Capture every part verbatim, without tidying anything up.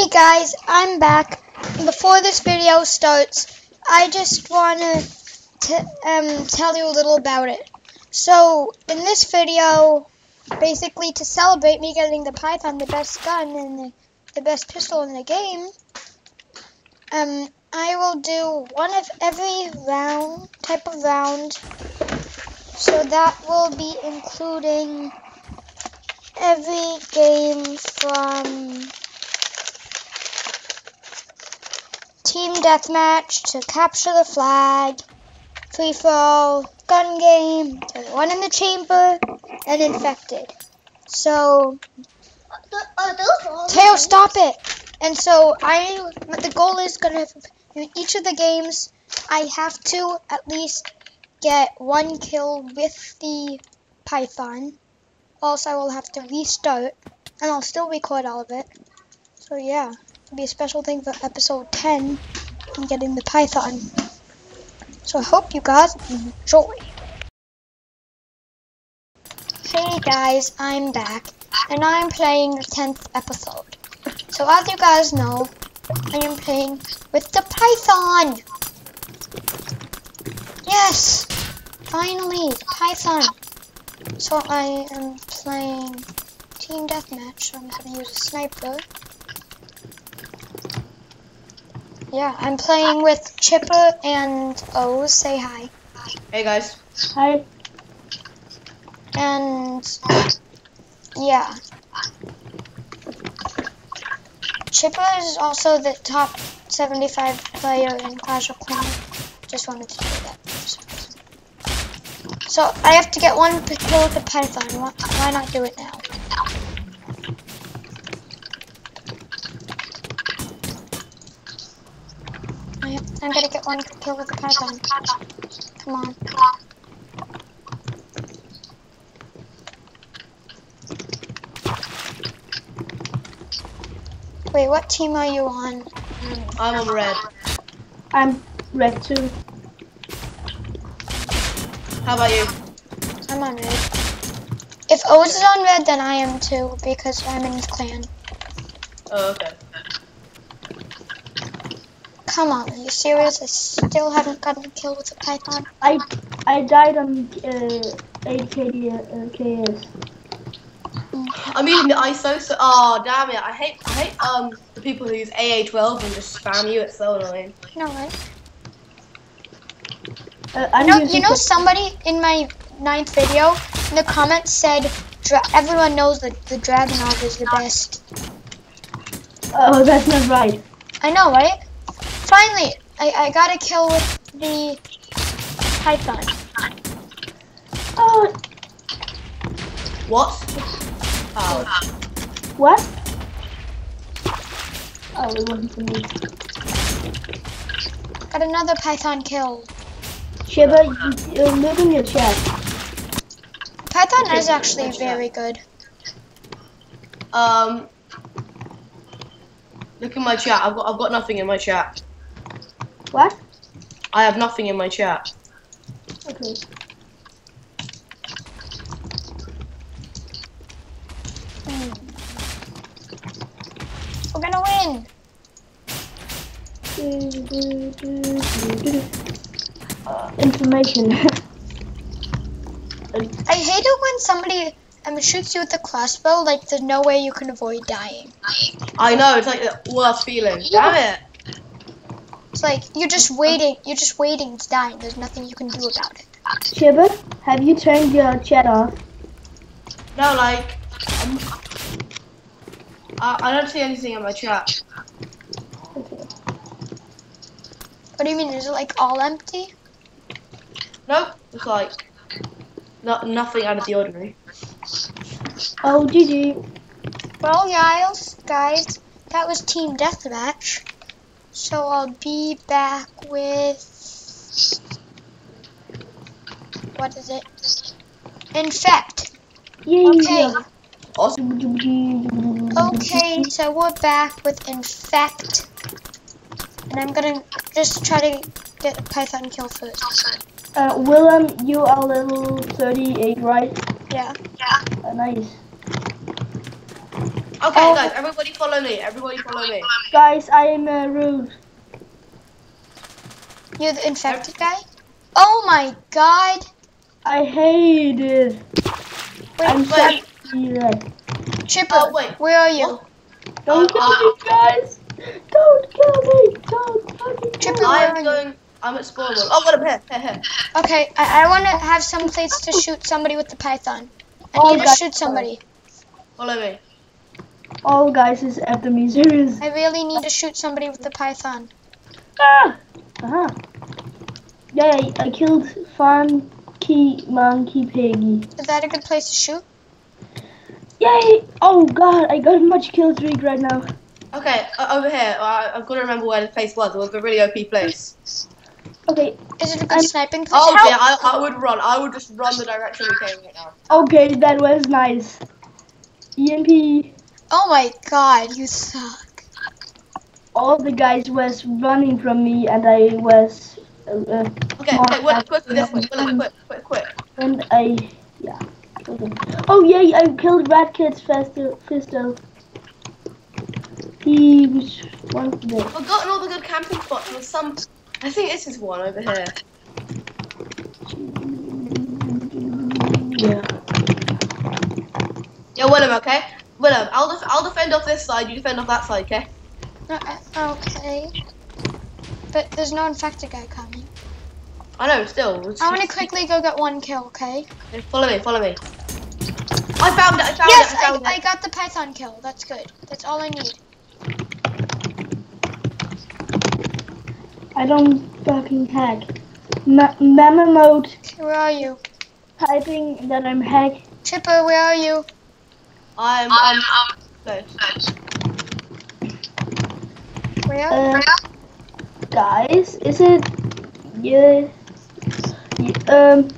Hey guys, I'm back. Before this video starts, I just want to um, tell you a little about it. So, in this video, basically to celebrate me getting the Python, the best gun and the, the best pistol in the game, um, I will do one of every round, type of round. So that will be including every game from team deathmatch to capture the flag, free for all, gun game, to the one in the chamber, and infected. So, Tao, stop it! And so I, the goal is gonna in each of the games, I have to at least get one kill with the Python. Else I will have to restart, and I'll still record all of it. So yeah, it'll be a special thing for episode ten and getting the Python. So I hope you guys enjoy. Hey guys, I'm back, and I'm playing the tenth episode. So as you guys know, I am playing with the Python! Yes! Finally, the Python! So I am playing team deathmatch, so I'm gonna use a sniper. Yeah, I'm playing with Chipper and O. Say hi. Hey guys. Hi. And yeah, Chipper is also the top seventy-five player in Clash of Clans. Just wanted to do that. So I have to get one kill with the Python. Why not do it now? I'm gonna get one kill with the Python. Come on. Wait, what team are you on? I'm on red. I'm red too. How about you? I'm on red. If O's is on red, then I am too, because I'm in his clan. Oh, okay. Come on, are you serious? I still haven't gotten killed with a Python. I I died on eight K S. I'm using the I S O, so oh damn it! I hate I hate um the people who use A A twelve and just spam you. It's so annoying. No way. Uh, I know, you know somebody in my ninth video in the comments said dra everyone knows that the Dragunov is the best. Oh, that's not right. I know, right? Finally, I, I got a kill with the Python. Oh. What? Oh. What? Oh, it wasn't for me. Got another Python kill. Shiba, you're moving your chest. Python okay, is actually very good. Um, look in my chat. I've got I've got nothing in my chat. What? I have nothing in my chat. Okay. Hmm. We're gonna win. Do, do, do, do, do. Uh, information. I hate it when somebody um, shoots you with a crossbow, like there's no way you can avoid dying. I know, it's like the worst feeling. Damn it! It's like, you're just waiting, you're just waiting to die, and there's nothing you can do about it. Chibber, have you turned your chat off? No, like, um, I, I don't see anything in my chat. Okay. What do you mean, is it like all empty? Nope, it's like not nothing out of the ordinary. Oh, G G. Well, guys, guys, that was team deathmatch. So I'll be back with what is it? Infect. Yeah, okay. Yeah. Awesome. Okay, so we're back with Infect, and I'm gonna just try to get a Python kill first. Uh, Willem, you are level thirty-eight, right? Yeah. Yeah. Uh, nice. Okay, oh. guys, everybody follow me. Everybody follow me. Guys, I am uh, rude. You're the infected guy? Oh my god. I hate it. Wait, I'm wait. So Chipper, oh, wait. Where are you? What? Don't kill uh, me, guys. Don't kill me. Don't fucking kill Chipper, me. I'm going. I'm at spawn. Oh, what a pet. Okay, I, I want to have some place to shoot somebody with the Python. I oh, need guys. to shoot somebody. Follow me. All guys is after me, serious. I really need to shoot somebody with the Python. Ah! Ah! Yay, I killed Funky Monkey Piggy. Is that a good place to shoot? Yay! Oh god, I got much kill streak right now. Okay, uh, over here. Uh, I've got to remember where the place was. It was a really O P place. Okay. Is it a good I'm, sniping place? Oh yeah, I, I would run. I would just run the direction we came right now. Okay, that was nice. E M P. Oh my god, you suck. All the guys was running from me and I was... Uh, okay, okay, wait, quick, this way, quick, quick, quick. And I... yeah. Okay. Oh yay, I killed Rat Kids Fisto. He was one of them. I've gotten all the good camping spots and some... I think this is one over here. Yeah. Yeah, Willem, okay? Willem, I'll def I'll defend off this side. You defend off that side, okay? Uh, okay. But there's no infected guy coming. I know. Still. I'm gonna quickly go get one kill, okay? Okay, follow me. Follow me. I found it. I found yes, it. I found I, it. I got the Python kill. That's good. That's all I need. I don't fucking hack. Mama mode. Where are you? Typing that I'm hack. Chipper, where are you? I'm I'm um, close. Where? Uh, guys, is it? Yeah. Um,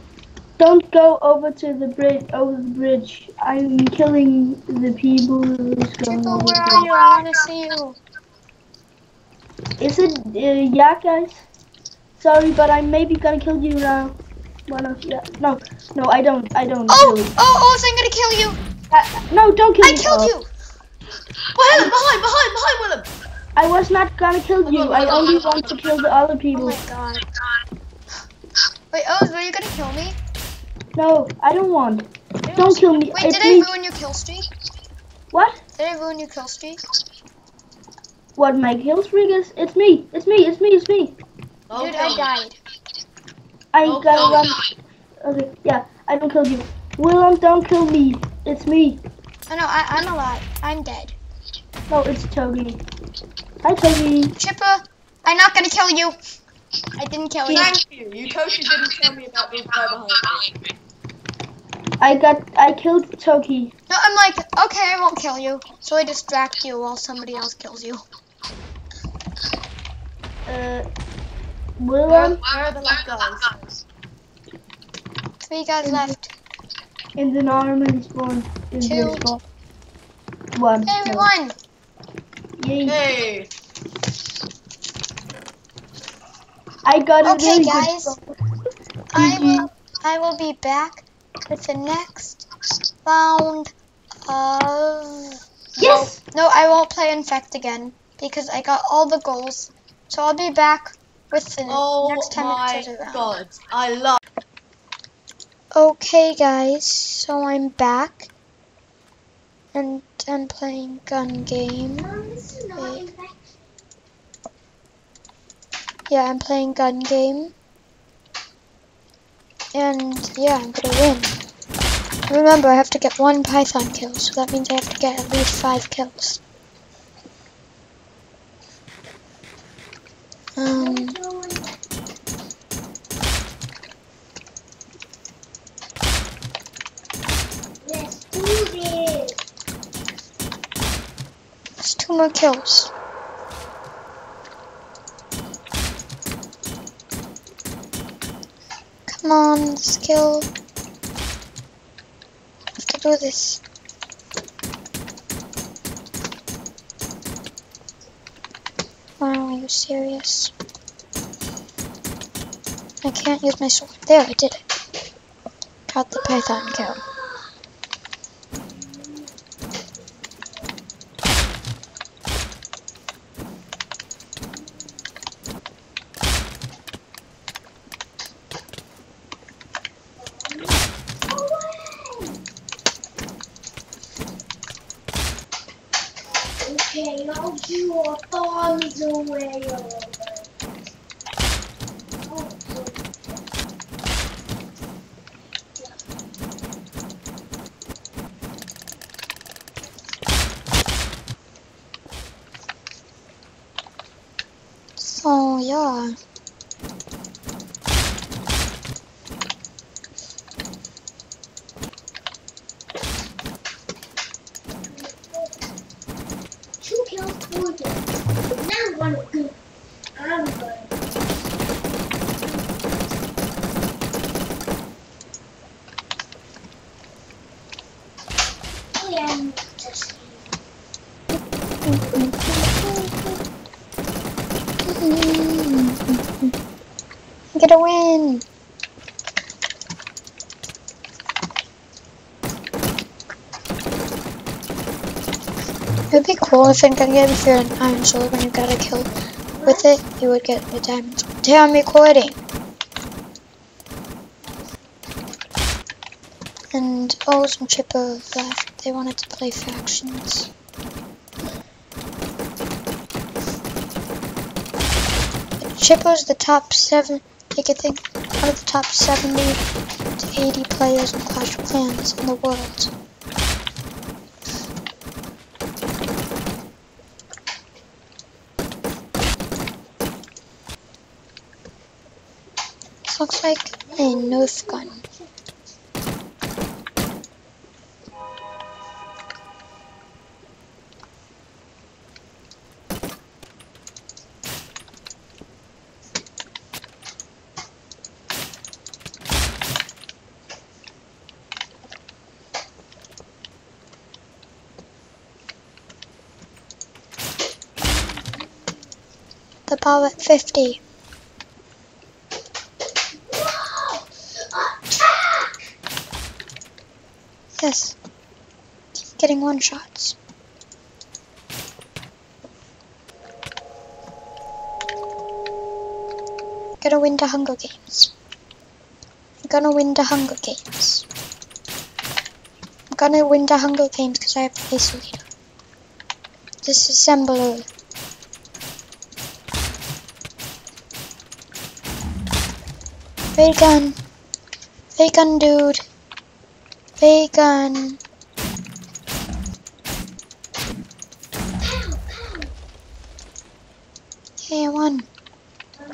don't go over to the bridge. Over the bridge. I'm killing the people who's going. Chipper, where are you? I wanna see you. Is it? Uh, yeah, guys. Sorry, but I maybe gonna kill you now. One of yeah. No, no, I don't. I don't. Oh, really. oh, oh! So I'm gonna kill you. Uh, no, don't kill I me. I killed oh. you! Well, behind, behind, behind, Willem! I was not gonna kill oh, you. Oh, I oh, only oh, want oh, to kill the other people. Oh my god. Wait, Oz, were you gonna kill me? No, I don't want. I don't, don't kill me. Wait, I did please. I ruin your kill streak? What? Did I ruin your kill streak? What my kill streak is? It's me. It's me. It's me. It's me. Oh, dude, I died. I oh, gotta oh, run. Okay, yeah, I don't kill you. Willem, don't kill me. It's me. Oh no, I, I'm alive. I'm dead. No, it's Toby. Hi, Toby. Chipper, I'm not gonna kill you. I didn't kill Thank you. Thank you. You totally didn't tell me about being behind me. I got, I killed Toki. No, I'm like, okay, I won't kill you. So I distract you while somebody else kills you. Uh, Willem? Where are the left guys? Three guys In left. In the normal spawn, in the spawn. One. Hey, we won! Yay! Hey. I got a okay, really guys. Good spawn. I will, I will be back with the next round of... Yes! No, no, I won't play Infect again, because I got all the goals. So I'll be back with the oh next time it's around. Oh my god, I love... Okay guys, so I'm back, and I'm playing gun game. Wait. Yeah, I'm playing gun game, and yeah, I'm gonna win. Remember, I have to get one Python kill, so that means I have to get at least five kills. Um... Two more kills. Come on, let's kill. I have to do this. Wow, are you serious? I can't use my sword. There, I did it. Got the Python kill. Okay, I'll do your thumbs away. Oh, yeah. To win. It'd be cool if it could give you an iron sword when you got a kill with it, you would get the diamond. Damn, recording. And oh, some Chipper left. They wanted to play factions. Chipper's the top seven. Take a thing out of the top seventy to eighty players in Clash of Clans in the world. This looks like a Nerf gun. The power at fifty. Whoa! Attack! Yes. Getting one shots. Gonna win the Hunger Games. Gonna win the Hunger Games. I'm gonna win the Hunger Games because I have the place leader. Disassembler. Ray gun, ray gun, dude, ray gun. Hey, I won. I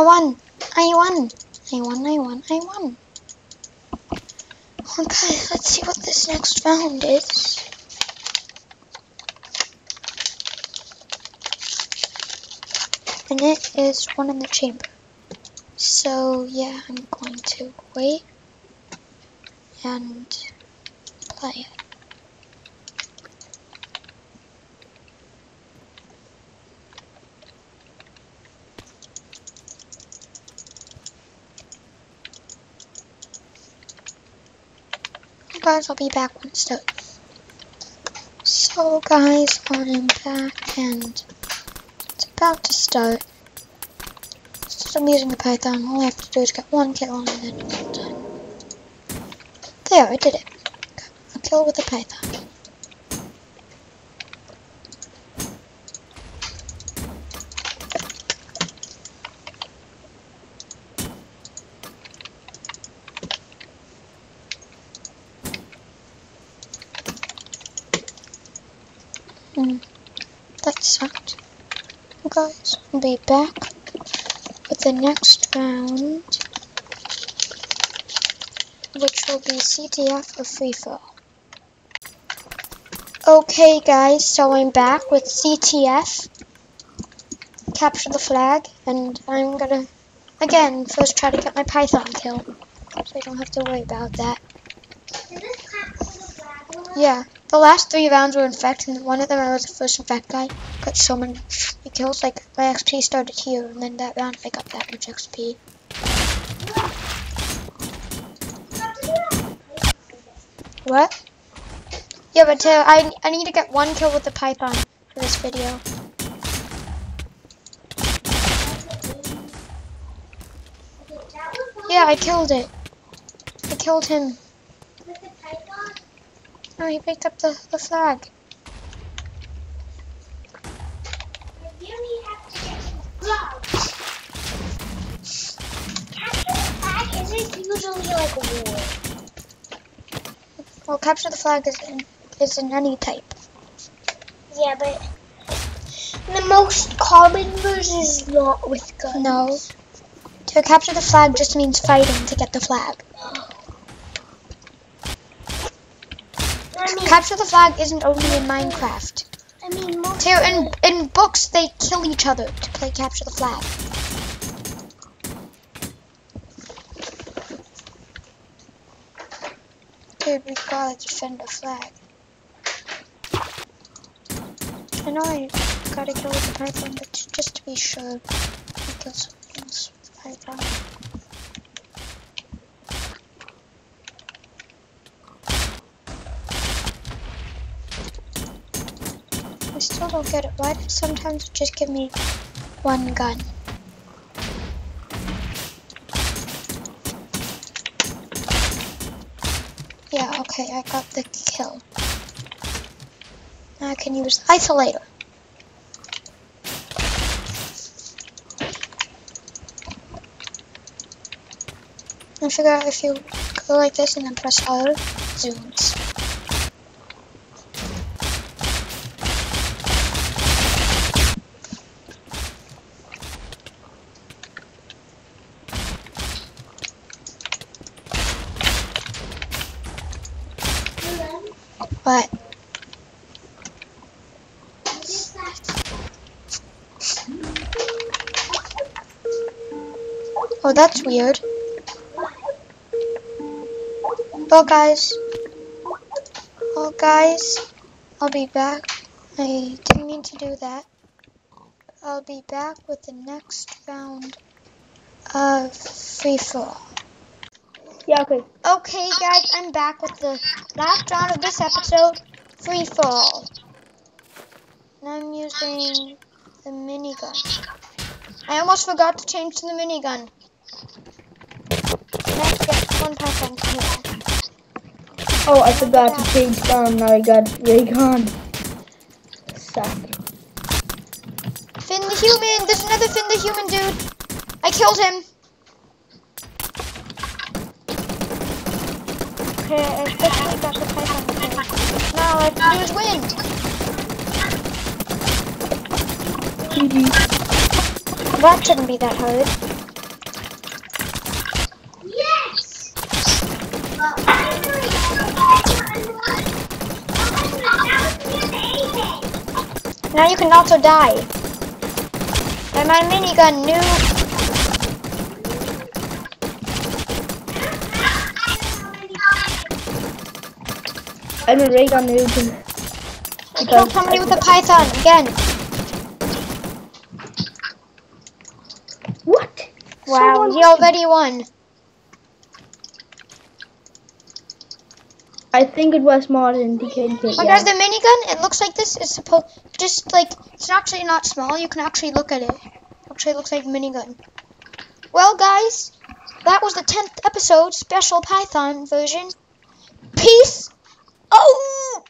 won. I won. I won. I won. I won. Okay, let's see what this next round is. And it is one in the chamber. So yeah, I'm going to wait and play it. Hey guys, I'll be back when it's done. So guys, I'm back and about to start. So I'm using the Python. All I have to do is get one kill and then I'm done. There, I did it. Got a kill with the Python. Hmm, that sucked. Guys, I'll be back with the next round, which will be C T F or free for all. Okay, guys, so I'm back with C T F, capture the flag, and I'm gonna again first try to get my Python kill, so I don't have to worry about that. Is this capture the flag? Yeah. The last three rounds were infect, and one of them I was the first infect guy. Got so many kills, like my X P started here, and then that round I got that much X P. What? Yeah, but uh, I, I need to get one kill with the Python for this video. Yeah, I killed it. I killed him. With the Python? Oh, he picked up the, the flag. I really have to get some gloves. Capture the flag isn't usually like a war. Well, capture the flag is in, is in any type. Yeah, but the most common version is not with guns. No. To capture the flag just means fighting to get the flag. I mean, capture the flag isn't only in Minecraft. I mean, most Too, in, in books, they kill each other to play capture the flag. Dude, we've got to defend the flag. I know I gotta kill the python, but just to be sure, we kill something else with the python. I still don't get it. Why does sometimes it just give me one gun? Yeah, okay, I got the kill. Now I can use isolator. And figure out if you go like this and then press R, zooms. What? Oh, that's weird. Well, guys. Well, guys. I'll be back. I didn't mean to do that. I'll be back with the next round of free for all. Yeah, okay. Okay, guys, I'm back with the last round of this episode, Free Fall. And I'm using the minigun. I almost forgot to change to the minigun. I have to get one pack on here. Oh, I forgot yeah. to change down. Now I got Raycon. Suck. Finn the Human! There's another Finn the Human, dude! I killed him! Okay, I definitely got the Python thing. Now all I have to do is win! Mm-hmm. That shouldn't be that hard. Yes! Well, I'm doing it again. Now you can also die. By my minigun, noob! I'm a ray gun noob. I killed somebody with a python again. What? Wow, Someone he already won. I think it was Martin. Decayed. Oh, yeah. Guys, the minigun, it looks like this is supposed just like it's actually not small. You can actually look at it. Actually, it looks like a minigun. Well, guys, that was the tenth episode, special Python version. Peace. Oh!